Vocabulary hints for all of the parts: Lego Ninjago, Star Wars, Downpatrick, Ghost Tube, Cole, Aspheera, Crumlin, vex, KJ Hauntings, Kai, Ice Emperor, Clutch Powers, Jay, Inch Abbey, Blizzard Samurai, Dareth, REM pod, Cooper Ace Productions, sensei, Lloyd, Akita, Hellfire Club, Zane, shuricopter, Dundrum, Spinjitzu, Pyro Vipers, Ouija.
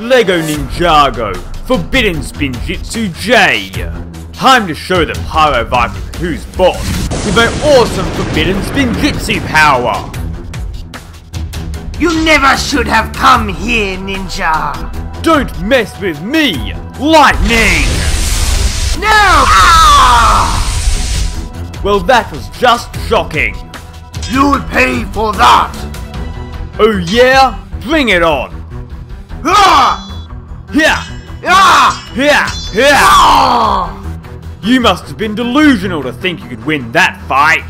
Lego Ninjago, Forbidden Spinjitzu Jay. Time to show the Pyro Vipers who's boss with an awesome Forbidden Spinjitzu power. You never should have come here, Ninja. Don't mess with me, Lightning. No! Ah! Well, that was just shocking. You'll pay for that. Oh yeah? Bring it on! Yeah! Yeah! Yeah! You must have been delusional to think you could win that fight!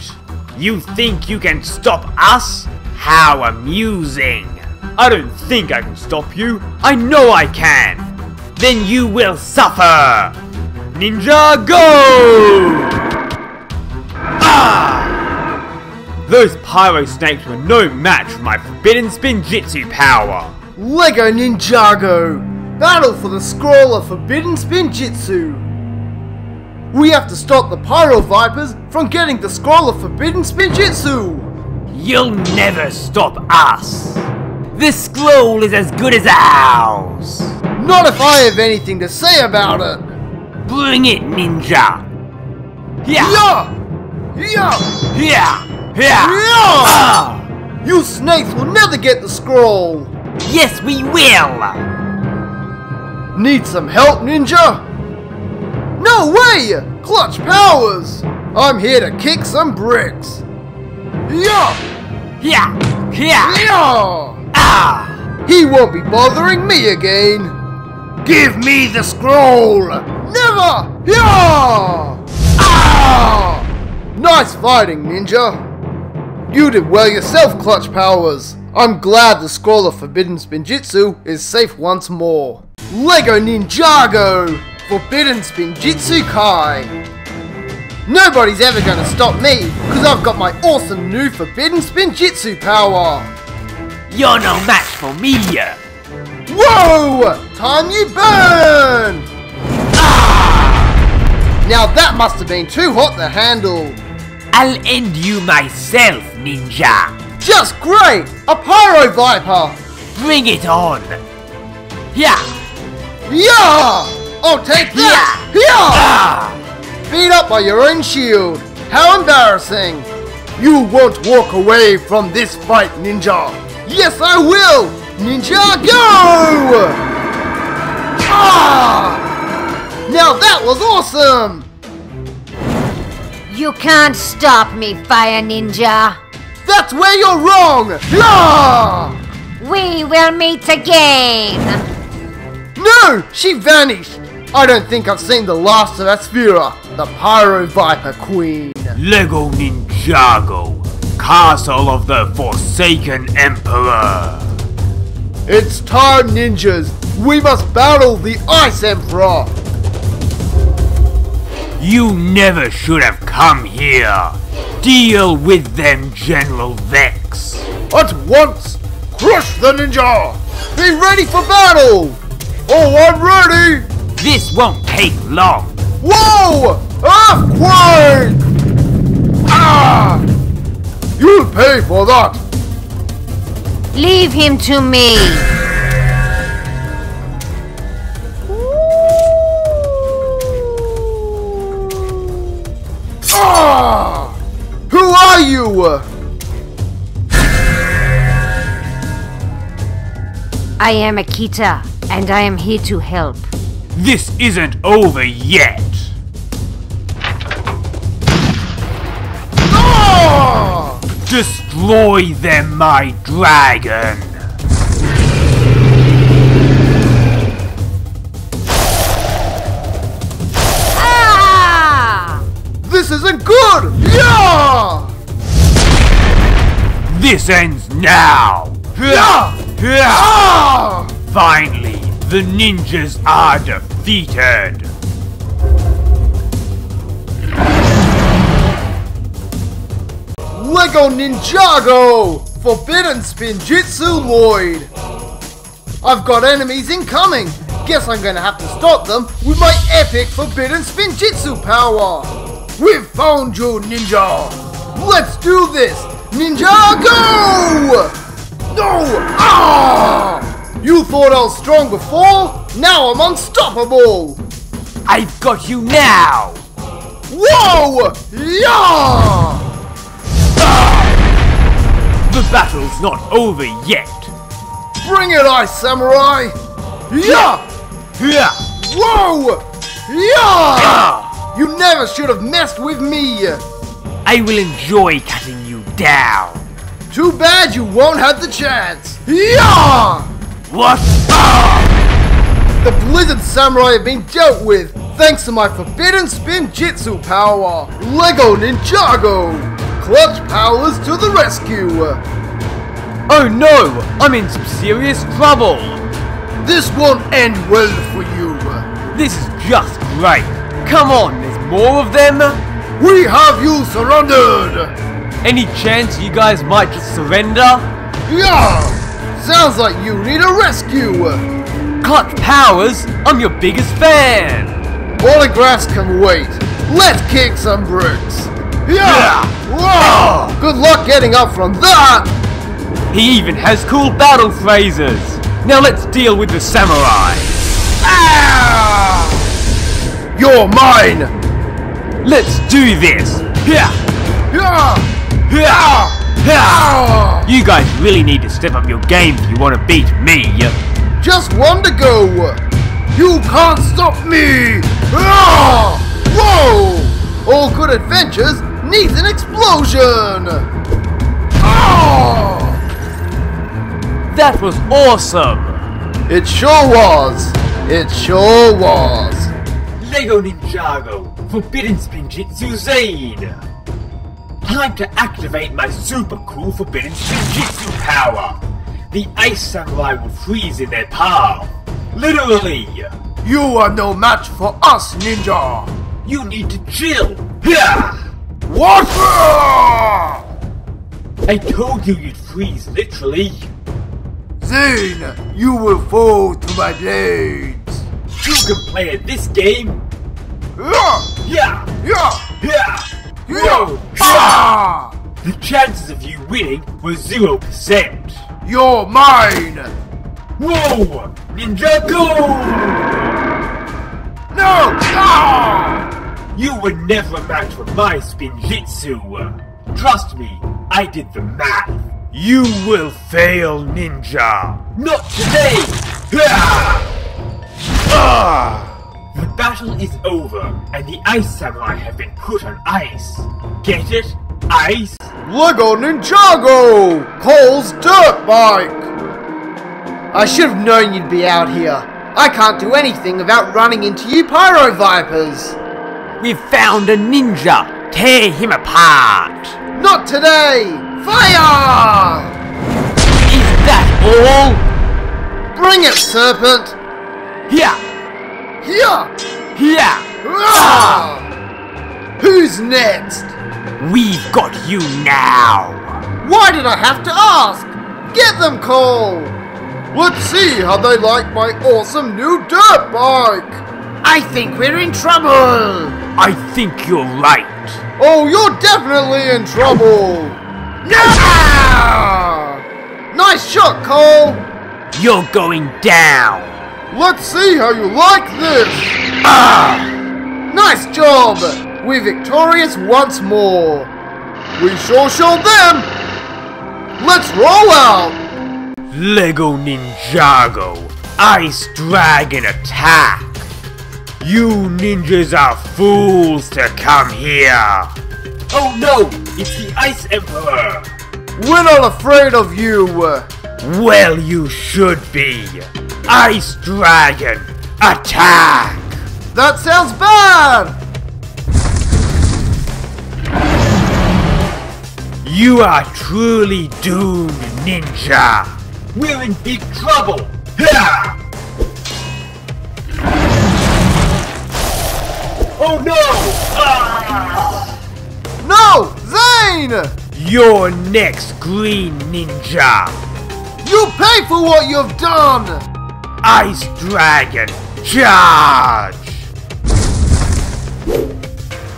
You think you can stop us? How amusing! I don't think I can stop you, I know I can! Then you will suffer! Ninja go! Ah! Those pyro snakes were no match for my Forbidden Spinjitzu power! Lego Ninjago! Battle for the scroll of Forbidden Spinjitzu! We have to stop the Pyro Vipers from getting the scroll of Forbidden Spinjitzu! You'll never stop us! This scroll is as good as ours! Not if I have anything to say about it! Bring it, Ninja! Yeah! Yeah! Yeah! You snakes will never get the scroll! Yes, we will! Need some help, Ninja? No way! Clutch Powers! I'm here to kick some bricks! He won't be bothering me again! Give me the scroll! Never! Nice fighting, Ninja! You did well yourself, Clutch Powers! I'm glad the scroll of Forbidden Spinjitzu is safe once more. Lego Ninjago! Forbidden Spinjitzu Kai! Nobody's ever gonna stop me, cause I've got my awesome new Forbidden Spinjitzu power! You're no match for me! Whoa! Time you burn! Ah! Now that must have been too hot to handle! I'll end you myself, Ninja! Just great! A Pyro Viper! Bring it on! Yeah! Yeah! I'll take that! Yeah! Yeah! Beat up by your own shield! How embarrassing! You won't walk away from this fight, Ninja! Yes, I will! Ninja, go! Ah! Now that was awesome! You can't stop me, Fire Ninja! That's where you're wrong! Yeah! We will meet again! No! She vanished! I don't think I've seen the last of Aspheera, the Pyro Viper Queen! Lego Ninjago, Castle of the Forsaken Emperor! It's time, ninjas! We must battle the Ice Emperor! You never should have come here! Deal with them, General Vex! At once! Crush the ninja! Be ready for battle! Oh, I'm ready! This won't take long! Whoa! Earthquake! Ah! You'll pay for that! Leave him to me! Who are you? I am Akita, and I am here to help. This isn't over yet! Ah! Destroy them, my dragon! This isn't good! Yeah! This ends now! Yeah! Yeah! Ah! Finally, the ninjas are defeated! Lego Ninjago! Forbidden Spinjitzu Lloyd! I've got enemies incoming! Guess I'm gonna have to stop them with my epic Forbidden Spinjitzu power! We've found you, Ninja! Let's do this! Ninja, go! No! Ah! You thought I was strong before? Now I'm unstoppable! I've got you now! Whoa! Yeah! Ah! The battle's not over yet! Bring it, Ice Samurai! Yeah! Yeah! Whoa! Yeah! Ah! You never should have messed with me! I will enjoy cutting you down! Too bad you won't have the chance! Yeah! What? Ah! The Blizzard Samurai have been dealt with thanks to my forbidden Spinjitzu power! Lego Ninjago! Clutch Powers to the rescue! Oh no! I'm in some serious trouble! This won't end well for you! This is just great! Come on, there's more of them? We have you surrendered! Any chance you guys might just surrender? Yeah! Sounds like you need a rescue! Clutch Powers, I'm your biggest fan! Autographs can wait. Let's kick some bricks! Yeah! Whoa! Good luck getting up from that! He even has cool battle phrases! Now let's deal with the samurai! Ah! You're mine! Let's do this! Yeah! Yeah! Yeah! You guys really need to step up your game if you want to beat me. Just one to go. You can't stop me. Whoa! All good adventures needs an explosion. That was awesome. It sure was. It sure was. Lego Ninjago, Forbidden Spinjitzu Zane. Time to activate my super cool forbidden Spinjitzu power! The Ice Samurai will freeze in their path! Literally! You are no match for us, Ninja! You need to chill! What? I told you you'd freeze, literally! Zane, you will fall to my blades! You can play at this game! The chances of you winning were 0%. You're mine! Whoa! Ninjago! No! Ah! You were never a match for my Spinjitzu. Trust me, I did the math. You will fail, Ninja. Not today! The battle is over, and the Ice Samurai have been put on ice. Get it? Ice? Lego Ninjago! Cole's dirt bike! I should have known you'd be out here. I can't do anything without running into you Pyro Vipers. We've found a ninja! Tear him apart! Not today! Fire! Is that all? Bring it, Serpent! Here! Here! Here! Ah! Who's next? We've got you now! Why did I have to ask? Get them, Cole! Let's see how they like my awesome new dirt bike! I think we're in trouble! I think you're right! Oh, you're definitely in trouble! No! Nice shot, Cole! You're going down! Let's see how you like this! Ah! Nice job! We're victorious once more! We sure showed them! Let's roll out! Lego Ninjago! Ice Dragon attack! You ninjas are fools to come here! Oh no! It's the Ice Emperor! We're not afraid of you! Well, you should be! Ice Dragon attack! That sounds bad! You are truly doomed, Ninja! We're in big trouble! Oh no! No! Zane! Your next green ninja! You pay for what you've done! Ice Dragon, charge!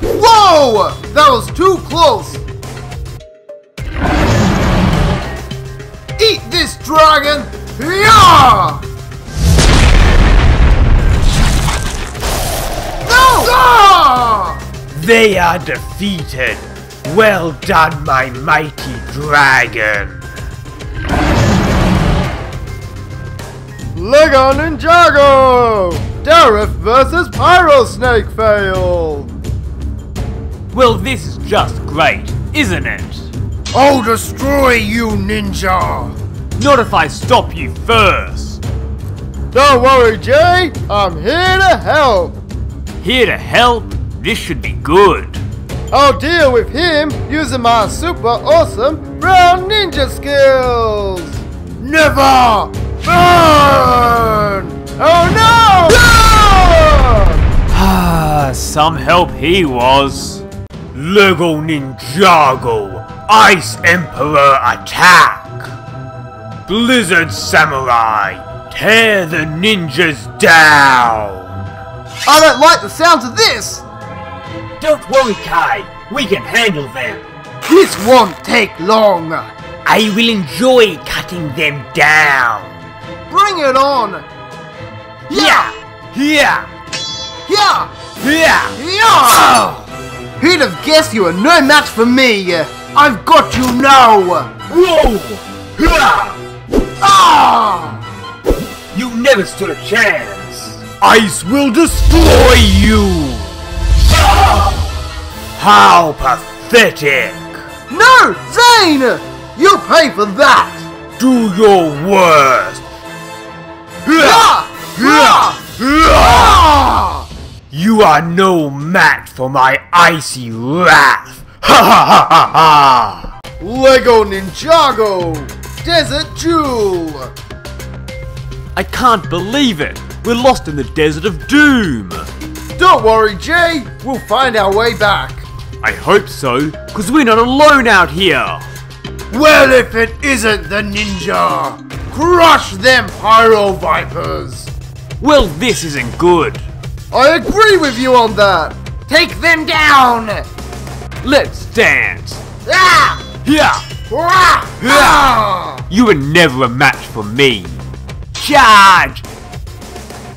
Whoa! That was too close! Eat this, dragon! Yeah! No! Ah! They are defeated. Well done, my mighty dragon. Lego Ninjago! Dareth versus Pyro Snake fail! Well, this is just great, isn't it? I'll destroy you, ninja! Not if I stop you first! Don't worry, Jay! I'm here to help! Here to help? This should be good! I'll deal with him using my super awesome brown ninja skills! Never burn! Oh no! Ah, some help he was! Lego Ninjago, Ice Emperor attack! Blizzard Samurai, tear the ninjas down! I don't like the sounds of this! Don't worry, Kai, we can handle them! This won't take long! I will enjoy cutting them down! Bring it on! Yeah! Yeah! Yeah! Yeah! Yeah! Who'd have guessed you were no match for me? I've got you now! Whoa! Ah! You never stood a chance! Ice will destroy you! Ah! How pathetic! No! Zane! You'll pay for that! Do your worst! Ah! Ah! Ah! You are no match for my icy wrath! Ha ha ha ha ha! Lego Ninjago! Desert Jewel! I can't believe it! We're lost in the Desert of Doom! Don't worry, Jay! We'll find our way back! I hope so, because we're not alone out here! Well, if it isn't the ninja! Crush them Pyro Vipers! Well, this isn't good! I agree with you on that! Take them down! Let's dance! Ah! Yeah! Ah! Ah! You were never a match for me! Charge!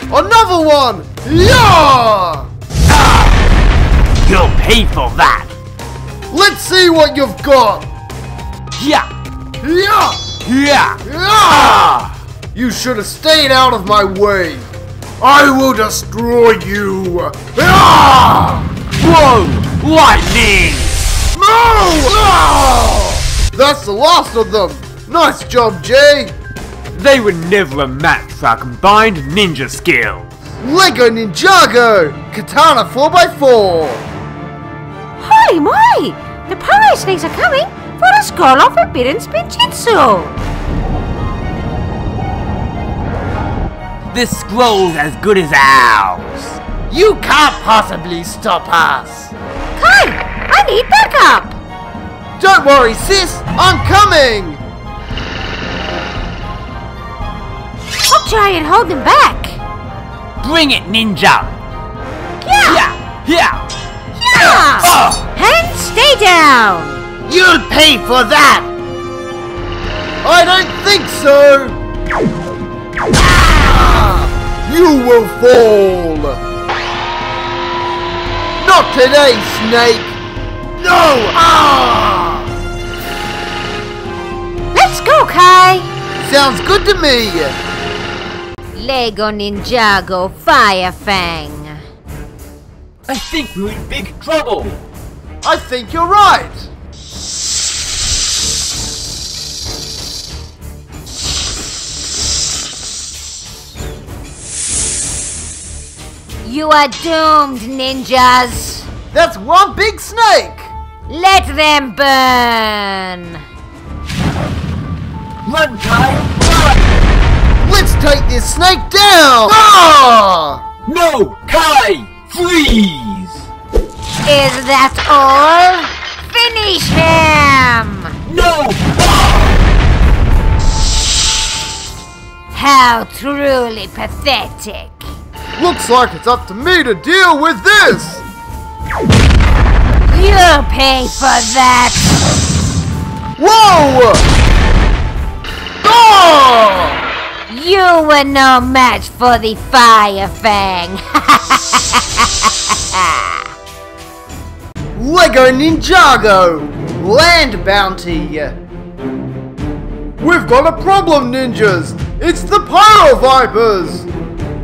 Another one! Yeah! Ah! You'll pay for that! Let's see what you've got! Yeah! Yeah! Yeah! Yeah! Ah! You should have stayed out of my way! I will destroy you! Ah! Whoa! Lightning! No! Ah! That's the last of them! Nice job, Jay! They were never a match for our combined ninja skills! Lego Ninjago! Katana 4x4! Hi, my! The Pyro Snakes are coming for a scroll of forbidden Spinjitzu! This scroll's as good as ours! You can't possibly stop us! Kai! I need backup! Don't worry, sis! I'm coming! I'll try and hold them back! Bring it, ninja! Yeah! Yeah! Yeah! Yeah! Oh. And stay down! You'll pay for that! I don't think so! Ah. You will fall! Not today, Snake! No! Ah! Let's go, Kai! Sounds good to me! Lego Ninjago Fire Fang! I think we're in big trouble! I think you're right! You are doomed, ninjas! That's one big snake! Let them burn! Run, Kai! Run! Let's take this snake down! Ah! No, Kai! Freeze! Is that all? Finish him! No! Ah! How truly pathetic! Looks like it's up to me to deal with this! You'll pay for that! Whoa! Oh! You were no match for the Fire Fang. Lego Ninjago Land Bounty. We've got a problem, ninjas. It's the Pyro Vipers.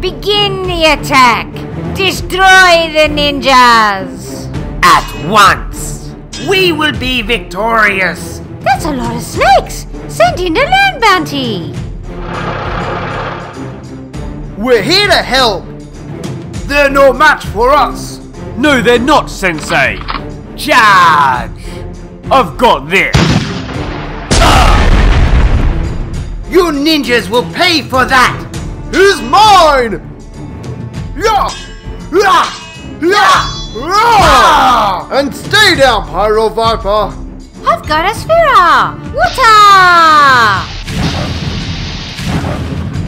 Begin the attack. Destroy the ninjas. At once. We will be victorious. That's a lot of snakes. Send in a land bounty. We're here to help. They're no match for us. No, they're not, Sensei. Charge! I've got this. You ninjas will pay for that! He's mine! And stay down, Pyro Viper! I've got Aspheera! Water!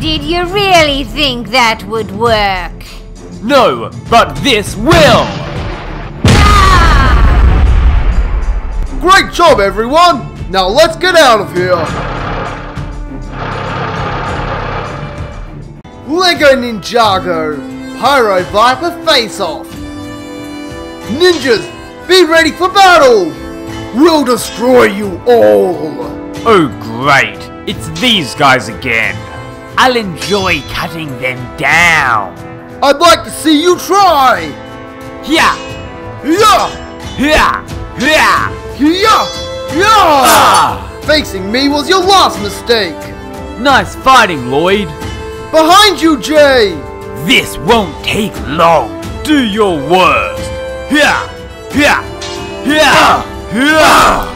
Did you really think that would work? No, but this will! Great job, everyone! Now let's get out of here! Lego Ninjago Pyro Viper Face-Off. Ninjas, be ready for battle! We'll destroy you all! Oh great, it's these guys again. I'll enjoy cutting them down. I'd like to see you try! Yeah! Yeah! Yeah! Yeah! Yeah! Yeah! Facing me was your last mistake! Nice fighting, Lloyd! Behind you, Jay! This won't take long! Do your worst! Yeah! Yeah! Yeah! Yeah!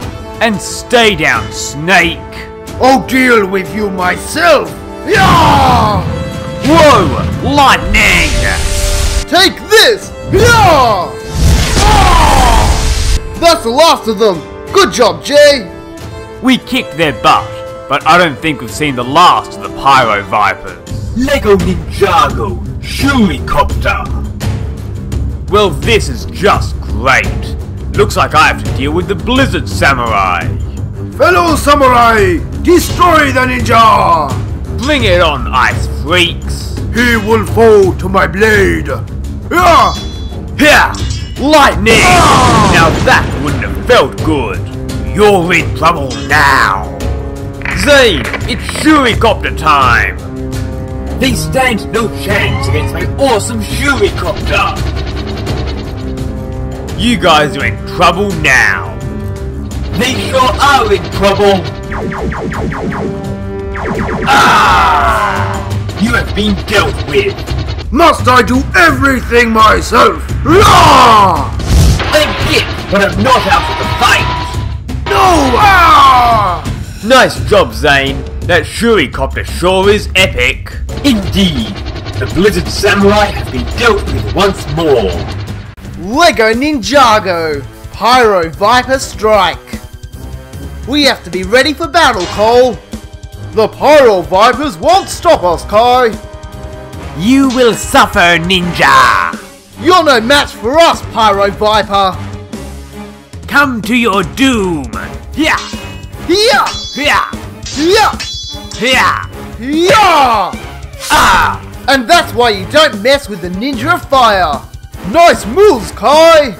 And stay down, Snake! I'll deal with you myself! Yeah! Whoa! Lightning! Take this! Yeah! That's the last of them! Good job, Jay! We kicked their butt, but I don't think we've seen the last of the Pyro Vipers. Lego Ninjago Shuricopter! Well, this is just great. Looks like I have to deal with the Blizzard Samurai. Fellow Samurai, destroy the ninja! Bring it on, Ice Freaks! He will fall to my blade! Yeah! Yeah! Lightning! Oh! Now that wouldn't have felt good. You're in trouble now. Zane, it's Shuricopter time. They stand no chance against my awesome Shuricopter. You guys are in trouble now. They sure are in trouble. Ah! You have been dealt with. Must I do everything myself? Rawr! I'm hit, but I'm not out of the fight! No! Ah! Nice job, Zane. That Shuricopter sure is epic. Indeed. The Blizzard Samurai have been dealt with once more. Lego Ninjago Pyro Viper Strike. We have to be ready for battle, Cole. The Pyro Vipers won't stop us, Kai. You will suffer, ninja! You're no match for us, Pyro Viper! Come to your doom! Yeah! Yeah! Yeah! Yeah! Yeah! Yeah! Ah! And that's why you don't mess with the Ninja of Fire! Nice moves, Kai!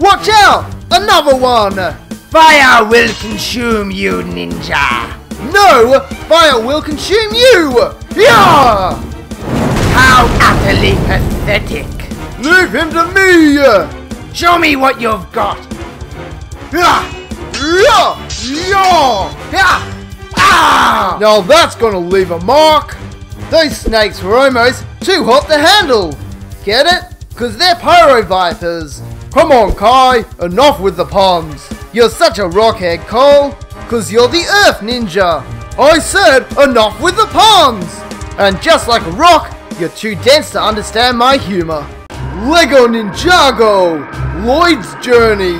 Watch out! Another one! Fire will consume you, ninja! No! Fire will consume you! Yeah! How utterly pathetic! Leave him to me! Show me what you've got! Now that's gonna leave a mark! Those snakes were almost too hot to handle! Get it? Cause they're Pyro Vipers! Come on, Kai! Enough with the puns! You're such a rockhead, Cole! Cause you're the Earth Ninja! I said enough with the puns! And just like a rock, you're too dense to understand my humor. Lego Ninjago! Lloyd's Journey!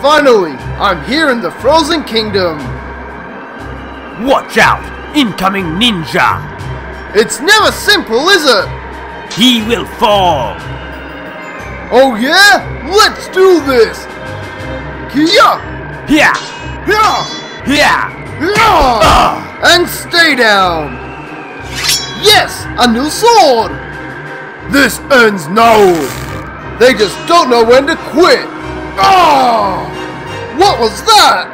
Finally, I'm here in the Frozen Kingdom! Watch out! Incoming ninja! It's never simple, is it? He will fall! Oh yeah? Let's do this! Kia! Yeah! Yeah! Yeah! And stay down! Yes! A new sword! This ends now! They just don't know when to quit! Ah! What was that?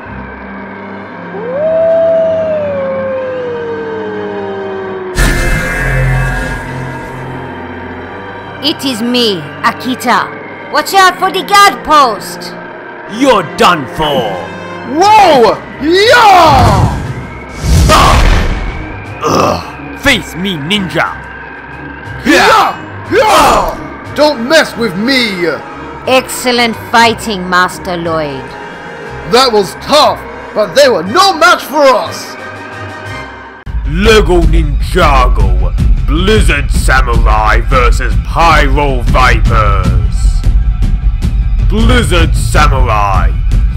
It is me, Akita. Watch out for the guard post! You're done for! Whoa! Yeah! Ugh. Face me, ninja! Yeah. Yeah. Don't mess with me! Excellent fighting, Master Lloyd. That was tough, but they were no match for us! Lego Ninjago, Blizzard Samurai versus Pyro Vipers. Blizzard Samurai,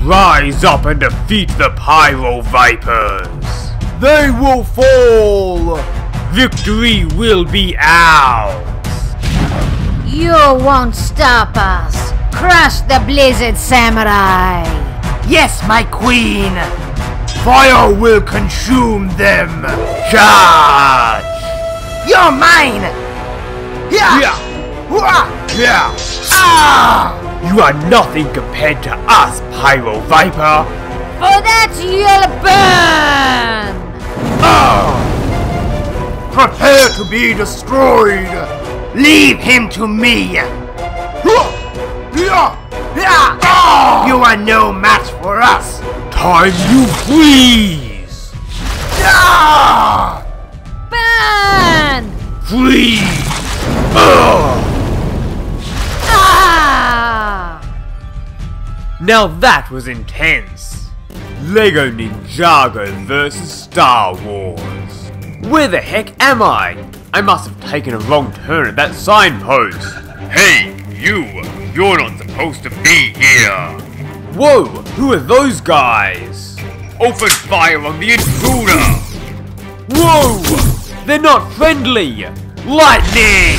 rise up and defeat the Pyro Vipers. They will fall! Victory will be ours! You won't stop us! Crush the Blizzard Samurai! Yes, my queen! Fire will consume them! Charge! You're mine! Yeah! Yeah! Yeah! Ah! You are nothing compared to us, Pyro Viper! For that you'll burn! Prepare to be destroyed! Leave him to me! You are no match for us! Time you please! Burn! Please! Now that was intense! Lego Ninjago versus Star Wars. Where the heck am I? I must have taken a wrong turn at that signpost. Hey, you're not supposed to be here. Whoa, who are those guys? Open fire on the intruder. Whoa, they're not friendly. Lightning!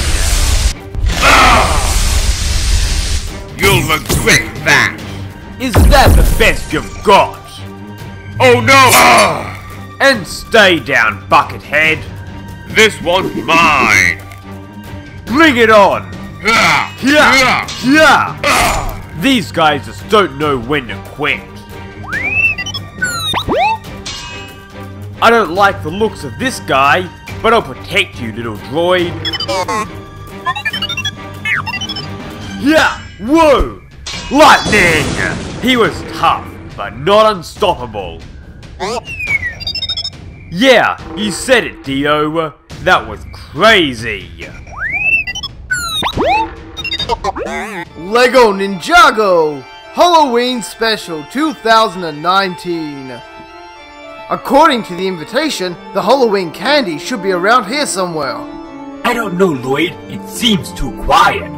You'll regret that. Is that the best you've got? Oh no! And stay down, Buckethead! This one's mine! Bring it on! These guys just don't know when to quit. I don't like the looks of this guy, but I'll protect you, little droid. Whoa! Lightning! He was tough, but not unstoppable. Yeah, you said it, Dio. That was crazy. Lego Ninjago Halloween Special 2019. According to the invitation, the Halloween candy should be around here somewhere. I don't know, Lloyd. It seems too quiet.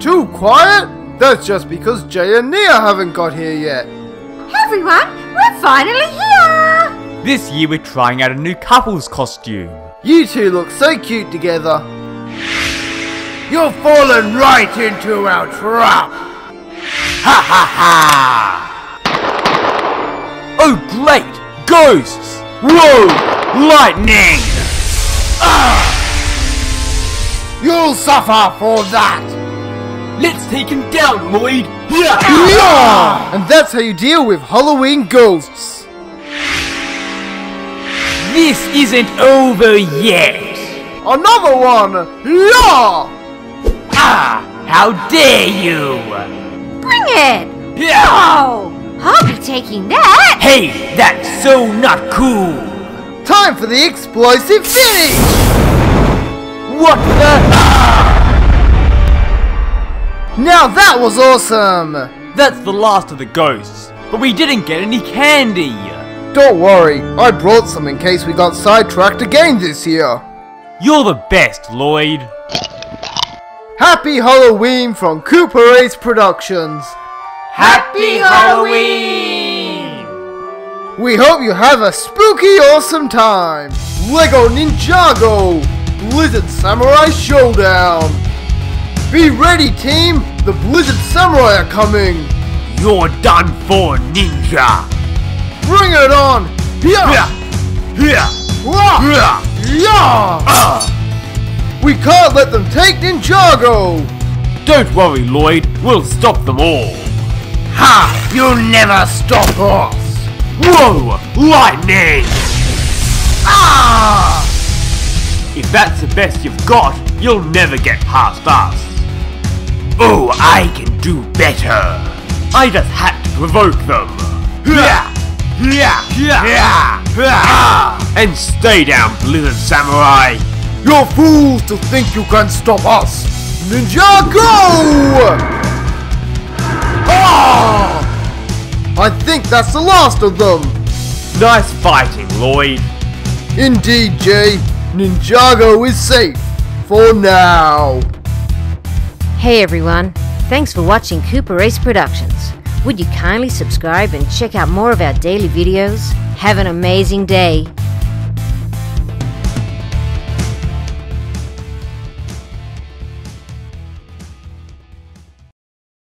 Too quiet? That's just because Jay and Nia haven't got here yet. Hey everyone, we're finally here! This year we're trying out a new couple's costume. You two look so cute together. You've fallen right into our trap! Ha ha ha! Oh great! Ghosts! Whoa! Lightning! You'll suffer for that! Let's take him down, Lloyd! And that's how you deal with Halloween ghosts! This isn't over yet! Another one! How dare you! Bring it! Oh, I'll be taking that! Hey, that's so not cool! Time for the explosive finish! What the... Now that was awesome! That's the last of the ghosts, but we didn't get any candy! Don't worry, I brought some in case we got sidetracked again this year! You're the best, Lloyd! Happy Halloween from Cooper Ace Productions! Happy Halloween! We hope you have a spooky awesome time! Lego Ninjago! Blizzard Samurai Showdown! Be ready, team! The Blizzard Samurai are coming! You're done for, ninja! Bring it on! Yeah. We can't let them take Ninjago! Don't worry, Lloyd. We'll stop them all. Ha! You'll never stop us! Whoa! Lightning! Ah! If that's the best you've got, you'll never get past us. Oh, I can do better. I just had to provoke them. Yeah! Yeah! Yeah! Yeah! And stay down, Blizzard Samurai! You're fools to think you can stop us! Ninjago! Ah! I think that's the last of them! Nice fighting, Lloyd! Indeed, Jay! Ninjago is safe! For now! Hey everyone! Thanks for watching Cooper Ace Productions! Would you kindly subscribe and check out more of our daily videos? Have an amazing day!